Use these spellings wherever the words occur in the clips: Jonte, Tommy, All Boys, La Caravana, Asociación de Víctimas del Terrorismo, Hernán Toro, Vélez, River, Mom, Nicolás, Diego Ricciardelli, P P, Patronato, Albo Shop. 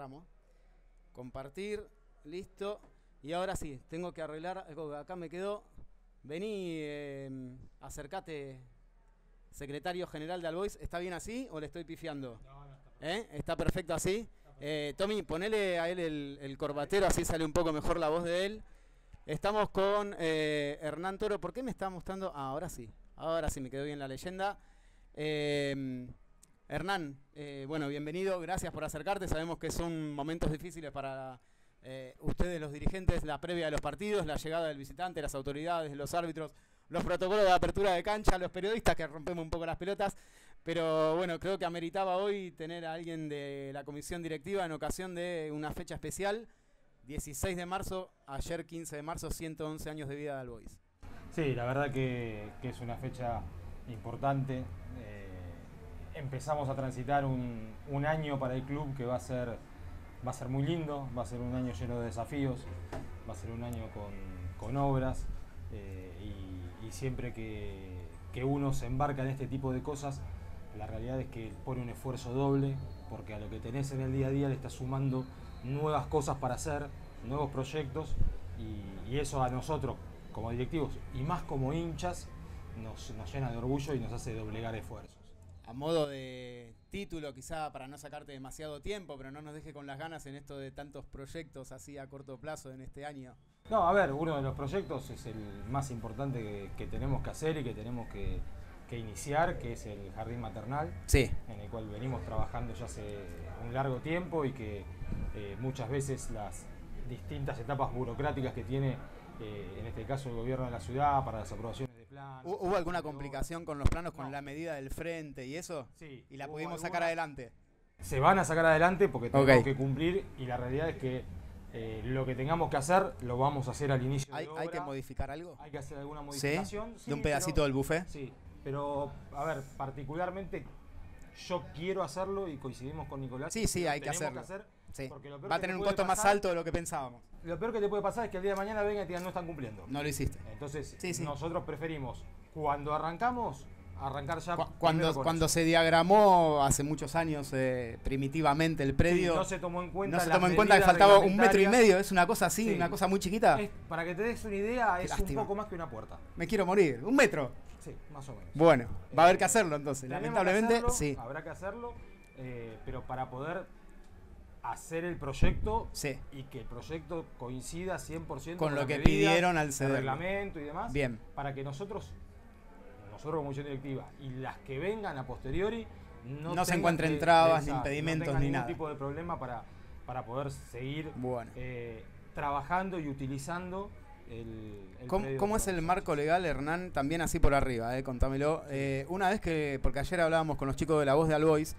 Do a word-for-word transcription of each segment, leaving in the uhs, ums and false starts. cerramos. Compartir, listo. Y ahora sí, tengo que arreglar algo que acá me quedó. Vení, eh, acercate, secretario general de All Boys. ¿Está bien así o le estoy pifiando? No, no, está perfecto. ¿Eh? ¿Está perfecto así? Está perfecto. Eh, Tommy, ponele a él el, el corbatero, así sale un poco mejor la voz de él. Estamos con eh, Hernán Toro. ¿Por qué me está mostrando? Ah, ahora sí. Ahora sí me quedó bien la leyenda. Eh, Hernán, eh, bueno, bienvenido. Gracias por acercarte. Sabemos que son momentos difíciles para eh, ustedes, los dirigentes, la previa de los partidos, la llegada del visitante, las autoridades, los árbitros, los protocolos de apertura de cancha, los periodistas que rompemos un poco las pelotas. Pero bueno, creo que ameritaba hoy tener a alguien de la comisión directiva en ocasión de una fecha especial. dieciséis de marzo, ayer quince de marzo, ciento once años de vida de All Boys. Sí, la verdad que, que es una fecha importante. Eh, empezamos a transitar un, un año para el club que va a ser, va a ser muy lindo, va a ser un año lleno de desafíos, va a ser un año con, con obras eh, y, y siempre que, que uno se embarca en este tipo de cosas, la realidad es que pone un esfuerzo doble porque a lo que tenés en el día a día le estás sumando nuevas cosas para hacer, nuevos proyectos y, y eso a nosotros como directivos y más como hinchas nos, nos llena de orgullo y nos hace doblegar esfuerzos. A modo de título, quizá para no sacarte demasiado tiempo, pero no nos deje con las ganas en esto de tantos proyectos así a corto plazo en este año. No, a ver, uno de los proyectos es el más importante que, que tenemos que hacer y que tenemos que, que iniciar, que es el jardín maternal, sí, en el cual venimos trabajando ya hace un largo tiempo y que Eh, muchas veces las distintas etapas burocráticas que tiene, eh, en este caso, el gobierno de la ciudad para las aprobaciones de planos. ¿Hubo alguna complicación con los planos, con no. la medida del frente y eso? Sí. ¿Y la pudimos alguna... sacar adelante? Se van a sacar adelante porque tenemos okay. que cumplir y la realidad es que eh, lo que tengamos que hacer lo vamos a hacer al inicio ¿Hay, de obra. ¿Hay que modificar algo? ¿Hay que hacer alguna modificación? ¿Sí? Sí, ¿de un pedacito pero, del buffet? Sí, pero, a ver, particularmente yo quiero hacerlo y coincidimos con Nicolás. Sí, sí, hay que hacerlo. Que hacer Sí. Va a tener un costo pasar, más alto de lo que pensábamos. Lo peor que te puede pasar es que el día de mañana vengan y digan no están cumpliendo. No lo hiciste. Entonces sí, sí. nosotros preferimos cuando arrancamos, arrancar ya. Cu cuando cuando se diagramó hace muchos años eh, primitivamente el predio. Sí, no se tomó en cuenta. No se tomó en cuenta que faltaba un metro y medio. Es una cosa así, sí. una cosa muy chiquita. Es, para que te des una idea, es un poco más que una puerta. Me quiero morir. Un metro. Sí, más o menos. Bueno, eh, va a haber que hacerlo entonces. Lamentablemente, hacerlo, sí. Habrá que hacerlo, eh, pero para poder hacer el proyecto sí. y que el proyecto coincida cien por ciento con lo que pidieron al C D, el reglamento y demás, Bien. para que nosotros, nosotros como comisión directiva y las que vengan a posteriori no, no se encuentren trabas ni impedimentos no ni ningún nada. tipo de problema para, para poder seguir bueno. eh, trabajando y utilizando el, el ¿Cómo, ¿cómo es el marco legal, Hernán? También así por arriba, eh, contámelo. Eh, una vez que, porque ayer hablábamos con los chicos de La Voz de All Boys,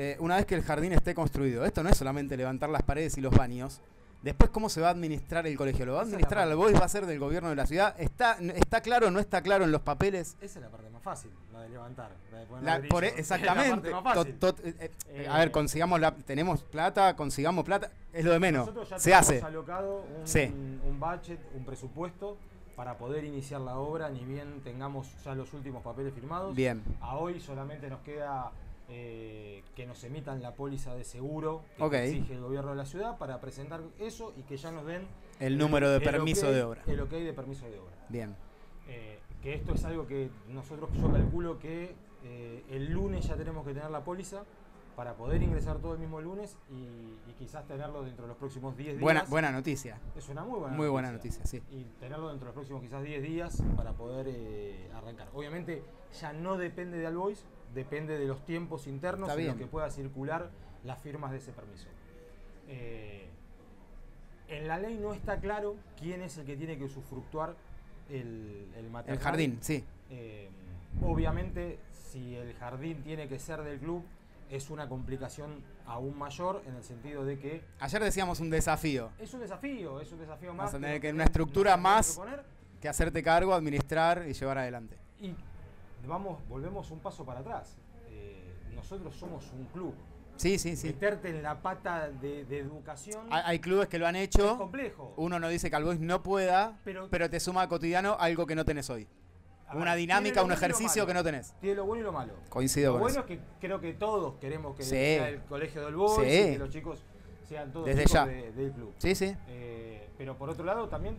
Eh, una vez que el jardín esté construido, esto no es solamente levantar las paredes y los baños. Después, ¿cómo se va a administrar el colegio? ¿Lo va a administrar All Boys? ¿Va a ser del gobierno de la ciudad? ¿Está, está claro o no está claro en los papeles? Esa es la parte más fácil, la de levantar. La de poner la, por, exactamente. La to, to, eh, eh, a ver, consigamos la, tenemos plata, consigamos plata, es lo de menos. Nosotros ya se hace. alocado un, sí. un budget, un presupuesto para poder iniciar la obra, ni bien tengamos ya los últimos papeles firmados. Bien. A hoy solamente nos queda Eh, que nos emitan la póliza de seguro que okay. exige el gobierno de la ciudad para presentar eso y que ya nos den el número de el, permiso el okay, de obra. El ok de permiso de obra. Bien. Eh, que esto es algo que nosotros, yo calculo que eh, el lunes ya tenemos que tener la póliza para poder ingresar todo el mismo lunes y, y quizás tenerlo dentro de los próximos diez días. Buena, buena noticia. Es una muy buena muy noticia. buena noticia, sí. Y tenerlo dentro de los próximos quizás diez días para poder eh, arrancar. Obviamente ya no depende de All Boys, depende de los tiempos internos en los que pueda circular las firmas de ese permiso. Eh, en la ley no está claro quién es el que tiene que usufructuar el, el material. El jardín, sí. Eh, obviamente, si el jardín tiene que ser del club, es una complicación aún mayor en el sentido de que... Ayer decíamos un desafío. Es un desafío, es un desafío más. Vas a tener que una estructura más que hacerte cargo, administrar y llevar adelante. Y Vamos, volvemos un paso para atrás. Eh, nosotros somos un club. Sí, sí, sí. Meterte en la pata de, de educación. Hay, hay clubes que lo han hecho. Es complejo. Uno no dice que All Boys no pueda, pero, pero te suma a cotidiano algo que no tenés hoy. Ver, Una dinámica, un ejercicio que no tenés. Tiene lo bueno y lo malo. Coincido lo con bueno eso. es que creo que todos queremos que sí. el colegio de All Boys, sí. y que los chicos sean todos desde ya de, del club. Sí, sí. Eh, pero por otro lado también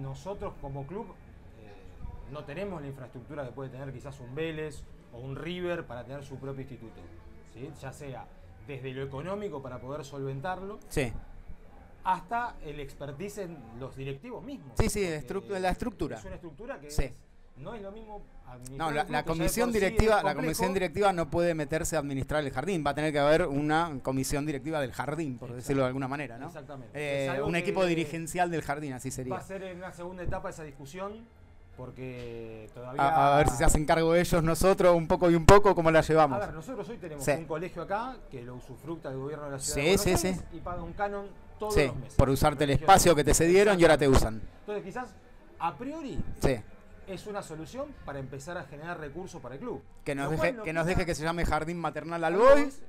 nosotros como club eh, no tenemos la infraestructura que puede tener quizás un Vélez o un River para tener su propio instituto, ¿sí? Ya sea desde lo económico para poder solventarlo, sí, hasta el expertise en los directivos mismos. Sí, sí, estru eh, la estructura. Es una estructura que sí. es, no es lo mismo administrar. No, la, la, comisión directiva, sí la comisión directiva no puede meterse a administrar el jardín, va a tener que haber una comisión directiva del jardín, por decirlo de alguna manera, ¿no? Exactamente. Eh, un equipo dirigencial del jardín, así sería. Va a ser en una segunda etapa esa discusión, porque todavía... A, a ver si se hacen cargo ellos, nosotros, un poco y un poco, ¿cómo la llevamos? A ver, nosotros hoy tenemos sí. un colegio acá que lo usufructa el gobierno de la ciudad sí, de Buenos sí, Aires sí. y paga un canon todos sí, los meses. Por usarte el espacio que te cedieron y ahora te usan. Entonces quizás, a priori... Sí. Es una solución para empezar a generar recursos para el club. Que nos, deje, no que, nos deje que se llame Jardín Maternal All Boys,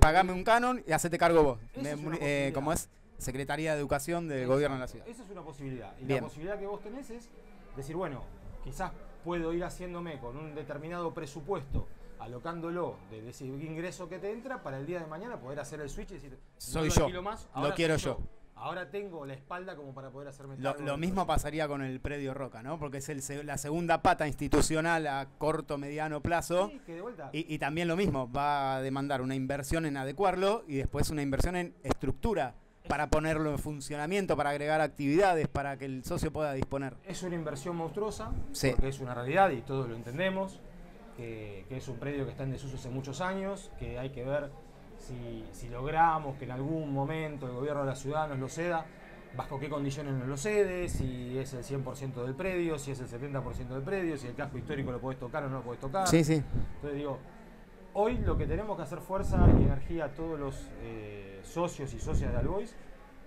pagame un canon y hacete cargo vos. Me, es eh, como es Secretaría de Educación del Gobierno de la Ciudad. Esa es una posibilidad. Y Bien. la posibilidad que vos tenés es decir, bueno, quizás puedo ir haciéndome con un determinado presupuesto, alocándolo de ese ingreso que te entra, para el día de mañana poder hacer el switch y decir, soy no yo, lo, más, ahora lo quiero soy yo. yo. Ahora tengo la espalda como para poder hacerme... Lo, lo mismo pasaría con el predio Roca, ¿no? Porque es el, la segunda pata institucional a corto, mediano plazo. Sí, que de vuelta. Y, y también lo mismo, va a demandar una inversión en adecuarlo y después una inversión en estructura para ponerlo en funcionamiento, para agregar actividades, para que el socio pueda disponer. Es una inversión monstruosa, sí. porque es una realidad y todos lo entendemos, que, que es un predio que está en desuso hace muchos años, que hay que ver... Si, si logramos que en algún momento el gobierno de la ciudad nos lo ceda, bajo qué condiciones nos lo cede, si es el cien por ciento del predio, si es el setenta por ciento del predio, si el casco histórico lo podés tocar o no lo podés tocar. Sí, sí. Entonces digo, hoy lo que tenemos que hacer fuerza y energía a todos los eh, socios y socias de All Boys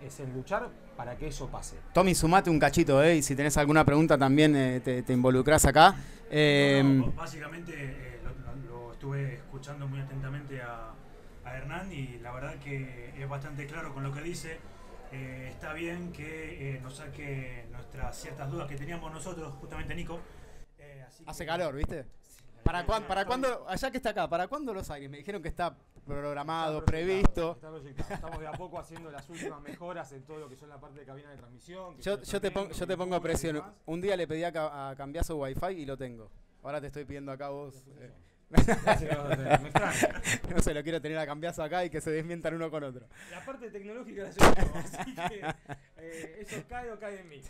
es en luchar para que eso pase. Tommy, sumate un cachito, ¿eh? Y si tenés alguna pregunta también eh, te, te involucrás acá. Eh, no, no, básicamente eh, lo, lo estuve escuchando muy atentamente a... a Hernán y la verdad que es bastante claro con lo que dice. Eh, está bien que eh, nos saque nuestras ciertas dudas que teníamos nosotros, justamente Nico. Eh, así Hace que, calor, ¿viste? Sí, ¿Para, cuán, para cuándo, allá que está acá, para cuándo los aires? Me dijeron que está programado, está proyectado, previsto. Está proyectado. Estamos de a poco haciendo las últimas mejoras en todo lo que son la parte de cabina de transmisión. Que yo, yo, te pongo, yo te pongo a presión. Un día le pedí a, a Cambiazo Wi-Fi y lo tengo. Ahora te estoy pidiendo acá vos... Eh, no sé, lo quiero tener a Cambiazo acá y que se desmientan uno con otro. La parte tecnológica la llevo yo, así que eh, eso cae o cae en mí.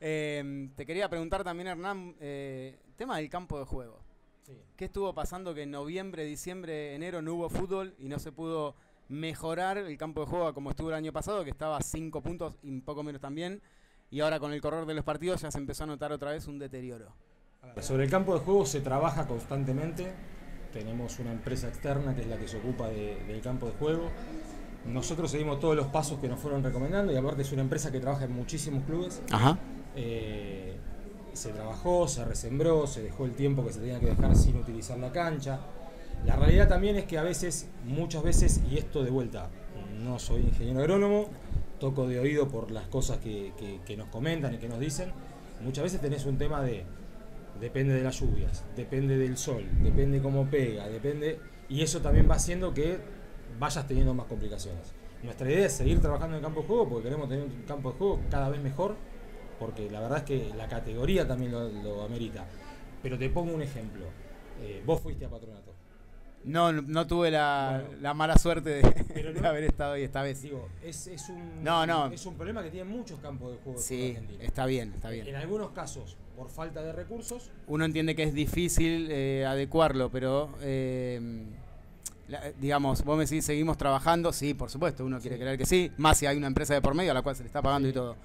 eh, Te quería preguntar también, Hernán, eh, tema del campo de juego. Sí. ¿Qué estuvo pasando que en noviembre, diciembre, enero no hubo fútbol y no se pudo mejorar el campo de juego como estuvo el año pasado, que estaba a cinco puntos y un poco menos también? Y ahora con el correr de los partidos ya se empezó a notar otra vez un deterioro. Sobre el campo de juego se trabaja constantemente, tenemos una empresa externa que es la que se ocupa de, del campo de juego. Nosotros seguimos todos los pasos que nos fueron recomendando y aparte es una empresa que trabaja en muchísimos clubes. Ajá. Eh, se trabajó, se resembró, se dejó el tiempo que se tenía que dejar sin utilizar la cancha. La realidad también es que a veces, muchas veces, y esto de vuelta, no soy ingeniero agrónomo, toco de oído por las cosas que, que, que nos comentan y que nos dicen, muchas veces tenés un tema de... Depende de las lluvias, depende del sol, depende cómo pega, depende... Y eso también va haciendo que vayas teniendo más complicaciones. Nuestra idea es seguir trabajando en el campo de juego porque queremos tener un campo de juego cada vez mejor, porque la verdad es que la categoría también lo, lo amerita. Pero te pongo un ejemplo. Eh, vos fuiste a Patronato. No, no tuve la, bueno, la mala suerte de, pero no, de haber estado ahí esta vez. Digo, es, es, un, no, no. es un problema que tienen muchos campos de juego. Sí, está bien, está bien. En algunos casos, por falta de recursos... Uno entiende que es difícil eh, adecuarlo, pero... Eh, la, digamos, vos me decís, ¿seguimos trabajando? Sí, por supuesto, uno quiere sí. creer que sí. Más si hay una empresa de por medio a la cual se le está pagando sí. y todo.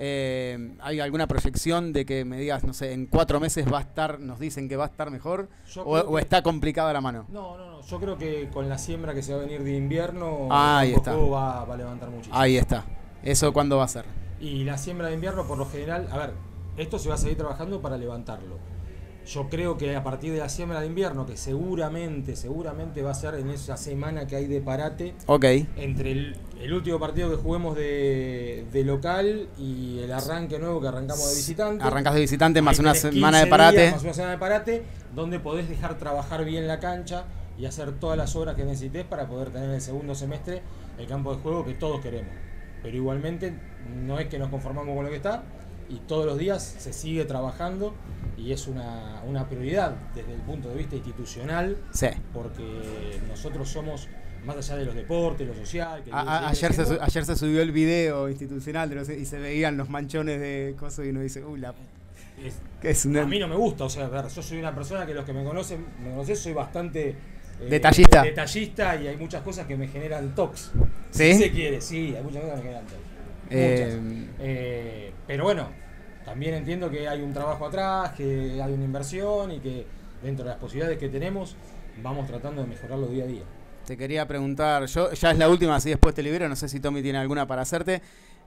Eh, ¿Hay alguna proyección de que me digas, no sé, en cuatro meses va a estar, nos dicen que va a estar mejor? O, ¿O está complicada la mano? No, no, no. Yo creo que con la siembra que se va a venir de invierno, ah, el juego va, va a levantar muchísimo. Ahí está. ¿Eso cuándo va a ser? Y la siembra de invierno, por lo general, a ver, esto se va a seguir trabajando para levantarlo. Yo creo que a partir de la siembra de invierno, que seguramente, seguramente va a ser en esa semana que hay de parate, okay. entre el, el último partido que juguemos de, de local y el arranque nuevo que arrancamos de visitante. Arrancas de visitante más una semana de parate. Días, más una semana de parate, donde podés dejar trabajar bien la cancha y hacer todas las obras que necesites para poder tener el segundo semestre el campo de juego que todos queremos. Pero igualmente no es que nos conformamos con lo que está, y todos los días se sigue trabajando y es una, una prioridad desde el punto de vista institucional, sí. Porque nosotros somos, más allá de los deportes, lo social... Que a, ayer, se, ayer se subió el video institucional de los, y se veían los manchones de cosas y uno dice, uy, la... Es, es una... A mí no me gusta, o sea, a ver, yo soy una persona que los que me conocen, me conocés, soy bastante... Eh, detallista. Detallista, y hay muchas cosas que me generan tocs. ¿Sí? Si se quiere, sí, hay muchas cosas que me generan tocs. Eh... Eh, pero bueno, también entiendo que hay un trabajo atrás, que hay una inversión y que dentro de las posibilidades que tenemos vamos tratando de mejorarlo día a día. Te quería preguntar, yo ya es la última, así después te libero, no sé si Tommy tiene alguna para hacerte.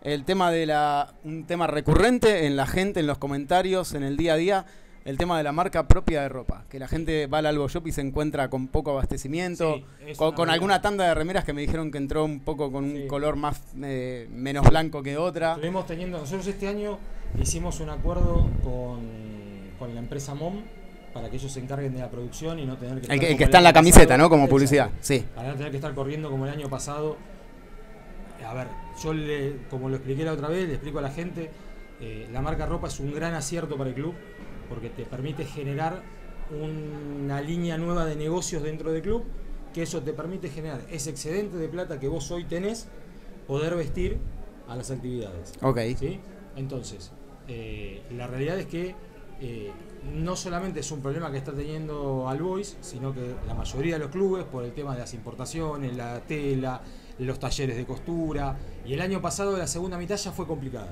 El tema de la, un tema recurrente en la gente, en los comentarios, en el día a día, el tema de la marca propia de ropa, que la gente va al Albo Shop y se encuentra con poco abastecimiento, sí, con, con alguna tanda de remeras que me dijeron que entró un poco con un sí. color más eh, menos blanco que otra. Estuvimos teniendo, nosotros este año hicimos un acuerdo con, con la empresa Mom, para que ellos se encarguen de la producción y no tener que... Estar el que, el que está en la camiseta, pasado, ¿no? Como publicidad, sí. Para no tener que estar corriendo como el año pasado. A ver, yo le, como lo expliqué la otra vez, le explico a la gente, eh, la marca ropa es un gran acierto para el club, porque te permite generar una línea nueva de negocios dentro del club, que eso te permite generar ese excedente de plata que vos hoy tenés, poder vestir a las actividades. Ok. ¿Sí? Entonces, eh, la realidad es que... Eh, no solamente es un problema que está teniendo All Boys, sino que la mayoría de los clubes, por el tema de las importaciones, la tela, los talleres de costura, y el año pasado la segunda mitad ya fue complicada,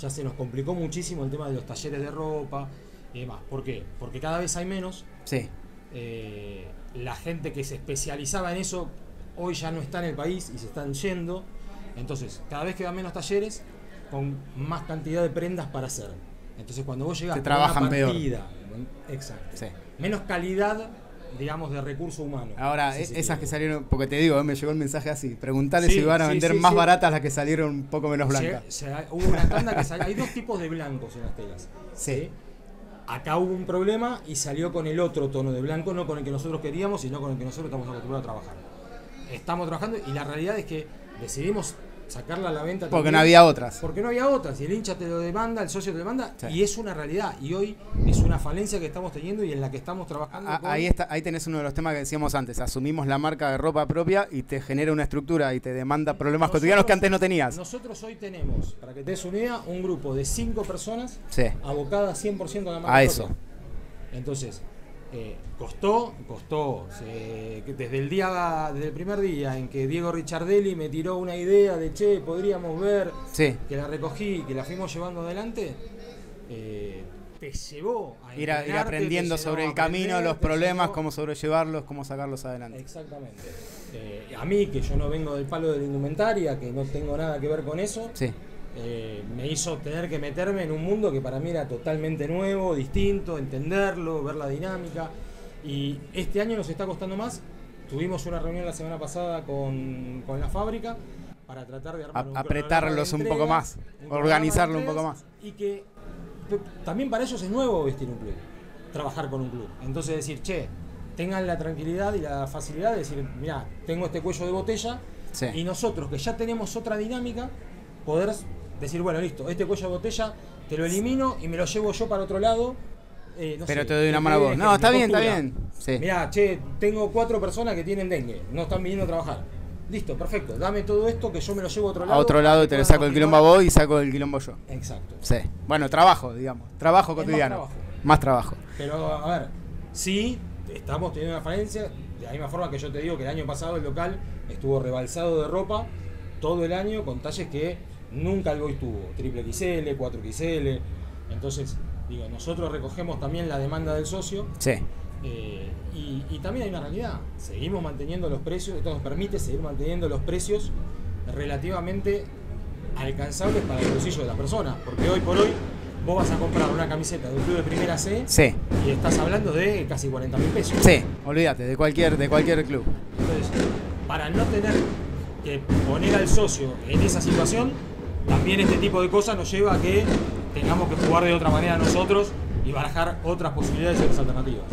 ya se nos complicó muchísimo el tema de los talleres de ropa y demás. ¿Por qué? Porque cada vez hay menos, sí. eh, la gente que se especializaba en eso hoy ya no está en el país y se están yendo, entonces cada vez quedan menos talleres con más cantidad de prendas para hacer. Entonces cuando vos llegás a una partida, peor. Exacto, sí. Menos calidad, digamos, de recurso humano. Ahora, sí, es, sí, esas sí. que salieron, porque te digo, ¿eh? Me llegó el mensaje así, preguntale sí, si van a sí, vender sí, más sí. baratas las que salieron un poco menos blancas. Se, se, hubo una tanda que salió, hay dos tipos de blancos en las telas. Sí. ¿Sí? Acá hubo un problema y salió con el otro tono de blanco, no con el que nosotros queríamos, sino con el que nosotros estamos acostumbrados a trabajar. Estamos trabajando y la realidad es que decidimos... sacarla a la venta porque también, no había otras porque no había otras y el hincha te lo demanda, el socio te lo demanda, sí. Y es una realidad y hoy es una falencia que estamos teniendo y en la que estamos trabajando. A, con... ahí está, ahí tenés uno de los temas que decíamos antes, asumimos la marca de ropa propia y te genera una estructura y te demanda problemas nosotros, cotidianos que antes no tenías. Nosotros hoy tenemos, para que te des una idea, un grupo de cinco personas, sí. Abocadas cien por ciento a la marca a eso propia. Entonces eh, costó costó se, desde el día desde el primer día en que Diego Ricciardelli me tiró una idea de che, podríamos ver, sí. Que la recogí, que la fuimos llevando adelante, eh, te llevó a ir, a, ir aprendiendo sobre el camino, aprender, los problemas, cómo sobrellevarlos, cómo sacarlos adelante. Exactamente. Eh, a mí, que yo no vengo del palo de la indumentaria, que no tengo nada que ver con eso, sí. Eh, me hizo tener que meterme en un mundo que para mí era totalmente nuevo, distinto, entenderlo, ver la dinámica. Y este año nos está costando más. Tuvimos una reunión la semana pasada con, con la fábrica para tratar de armar un apretarlos un poco más, organizarlo un poco más. Y que también para ellos es nuevo vestir un club, trabajar con un club. Entonces decir, che, tengan la tranquilidad y la facilidad de decir, mirá, tengo este cuello de botella, sí. Y nosotros que ya tenemos otra dinámica, poder... decir, bueno, listo, este cuello de botella te lo elimino y me lo llevo yo para otro lado. Eh, no Pero sé, te doy una mano a vos. No, está bien, está bien. Sí. Mirá, che, tengo cuatro personas que tienen dengue, no están viniendo a trabajar. Listo, perfecto, dame todo esto que yo me lo llevo a otro lado. A otro lado y te lo saco el quilombo a vos y saco el quilombo yo. Exacto. Sí. Bueno, trabajo, digamos. Trabajo cotidiano. Más trabajo. más trabajo. Pero, a ver, sí, estamos teniendo una falencia. De la misma forma que yo te digo que el año pasado el local estuvo rebalsado de ropa todo el año con talles que... nunca el Boy tuvo, triple equis ele, cuatro equis ele. Entonces, digo, nosotros recogemos también la demanda del socio. Sí. Eh, y, y también hay una realidad. Seguimos manteniendo los precios, esto nos permite seguir manteniendo los precios relativamente alcanzables para el bolsillo de la persona. Porque hoy por hoy vos vas a comprar una camiseta de un club de primera C, sí. Y estás hablando de casi cuarenta mil pesos. Sí, olvídate, de cualquier, de cualquier club. Entonces, para no tener que poner al socio en esa situación, también este tipo de cosas nos lleva a que tengamos que jugar de otra manera nosotros y barajar otras posibilidades y otras alternativas.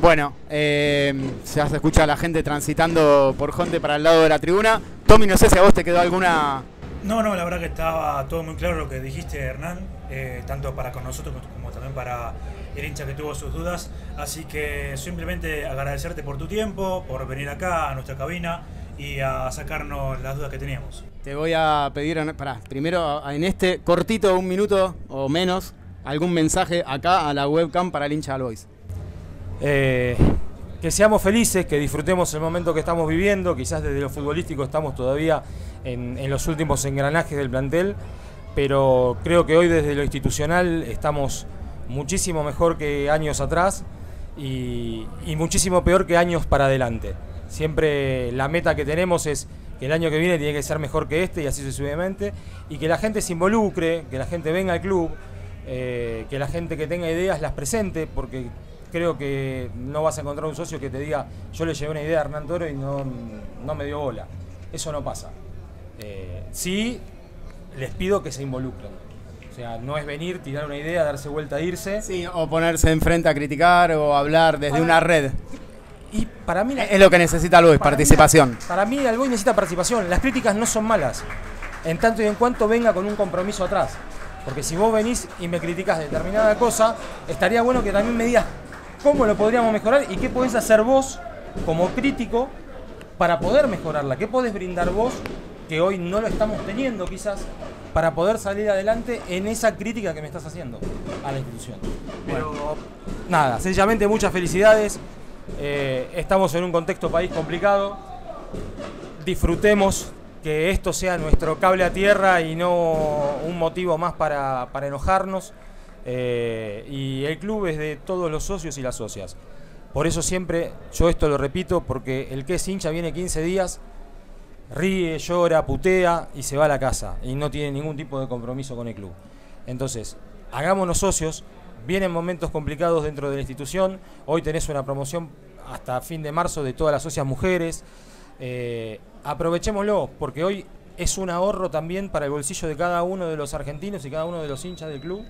Bueno, eh, ya se escucha a la gente transitando por Jonte para el lado de la tribuna. Tommy, no sé si a vos te quedó alguna... No, no, la verdad que estaba todo muy claro lo que dijiste, Hernán, eh, tanto para con nosotros como también para el hincha que tuvo sus dudas. Así que simplemente agradecerte por tu tiempo, por venir acá a nuestra cabina y a sacarnos las dudas que teníamos. Te voy a pedir, pará, primero en este cortito, un minuto o menos, algún mensaje acá a la webcam para el hincha All Boys. Eh, que seamos felices, que disfrutemos el momento que estamos viviendo. Quizás desde lo futbolístico estamos todavía en, en los últimos engranajes del plantel, pero creo que hoy desde lo institucional estamos muchísimo mejor que años atrás y, y muchísimo peor que años para adelante. Siempre la meta que tenemos es que el año que viene tiene que ser mejor que este y así sucesivamente, y que la gente se involucre, que la gente venga al club, eh, que la gente que tenga ideas las presente, porque creo que no vas a encontrar un socio que te diga yo le llevé una idea a Hernán Toro y no, no me dio bola. Eso no pasa. Eh, sí, les pido que se involucren. O sea, no es venir, tirar una idea, darse vuelta a irse. Sí, o ponerse enfrente a criticar o hablar desde para, una red. Y para mí... La, es lo que necesita Luis, para participación. Mí, para mí el Boy necesita participación. Las críticas no son malas, en tanto y en cuanto venga con un compromiso atrás. Porque si vos venís y me criticás determinada cosa, estaría bueno que también me digas cómo lo podríamos mejorar y qué podés hacer vos como crítico para poder mejorarla. ¿Qué podés brindar vos que hoy no lo estamos teniendo quizás para poder salir adelante en esa crítica que me estás haciendo a la institución? Pero bueno, nada, sencillamente muchas felicidades. Eh, estamos en un contexto país complicado. Disfrutemos que esto sea nuestro cable a tierra y no un motivo más para, para enojarnos. Eh, y el club es de todos los socios y las socias. Por eso siempre, yo esto lo repito, porque el que es hincha viene quince días, ríe, llora, putea y se va a la casa y no tiene ningún tipo de compromiso con el club. Entonces, hagámonos socios. Vienen momentos complicados dentro de la institución. Hoy tenés una promoción hasta fin de marzo de todas las socias mujeres. Eh, aprovechémoslo, porque hoy es un ahorro también para el bolsillo de cada uno de los argentinos y cada uno de los hinchas del club,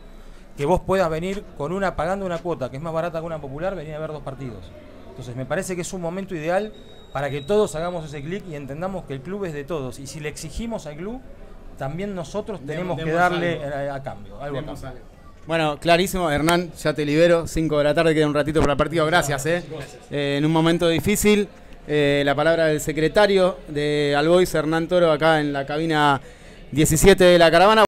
que vos puedas venir con una, pagando una cuota que es más barata que una popular, venir a ver dos partidos. Entonces me parece que es un momento ideal para que todos hagamos ese clic y entendamos que el club es de todos. Y si le exigimos al club, también nosotros tenemos Dem que darle algo. A, a cambio. Algo a cambio. Bueno, clarísimo. Hernán, ya te libero. cinco de la tarde, queda un ratito para el partido. Gracias. Eh. Gracias. Eh, en un momento difícil, eh, la palabra del secretario de All Boys, Hernán Toro, acá en la cabina diecisiete de La Caravana.